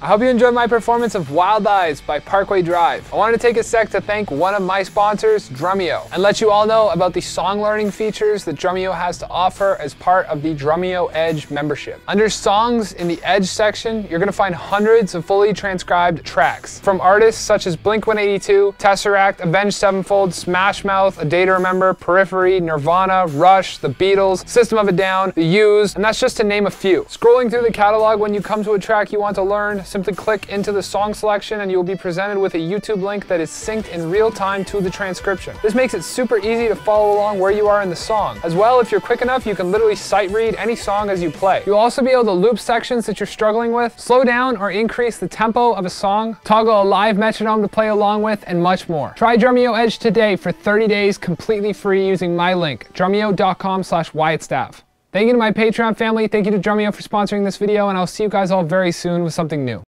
I hope you enjoyed my performance of Wild Eyes by Parkway Drive. I wanted to take a sec to thank one of my sponsors, Drumeo, and let you all know about the song learning features that Drumeo has to offer as part of the Drumeo Edge membership. Under songs in the Edge section, you're going to find hundreds of fully transcribed tracks from artists such as Blink-182, Tesseract, Avenged Sevenfold, Smash Mouth, A Day to Remember, Periphery, Nirvana, Rush, The Beatles, System of a Down, The Used, and that's just to name a few. Scrolling through the catalog when you come to a track you want to learn, simply click into the song selection and you will be presented with a YouTube link that is synced in real time to the transcription. This makes it super easy to follow along where you are in the song. As well, if you're quick enough, you can literally sight read any song as you play. You'll also be able to loop sections that you're struggling with, slow down or increase the tempo of a song, toggle a live metronome to play along with, and much more. Try Drumeo Edge today for 30 days completely free using my link, drumeo.com/wyattstaff. Thank you to my Patreon family, thank you to Drumeo for sponsoring this video, and I'll see you guys all very soon with something new.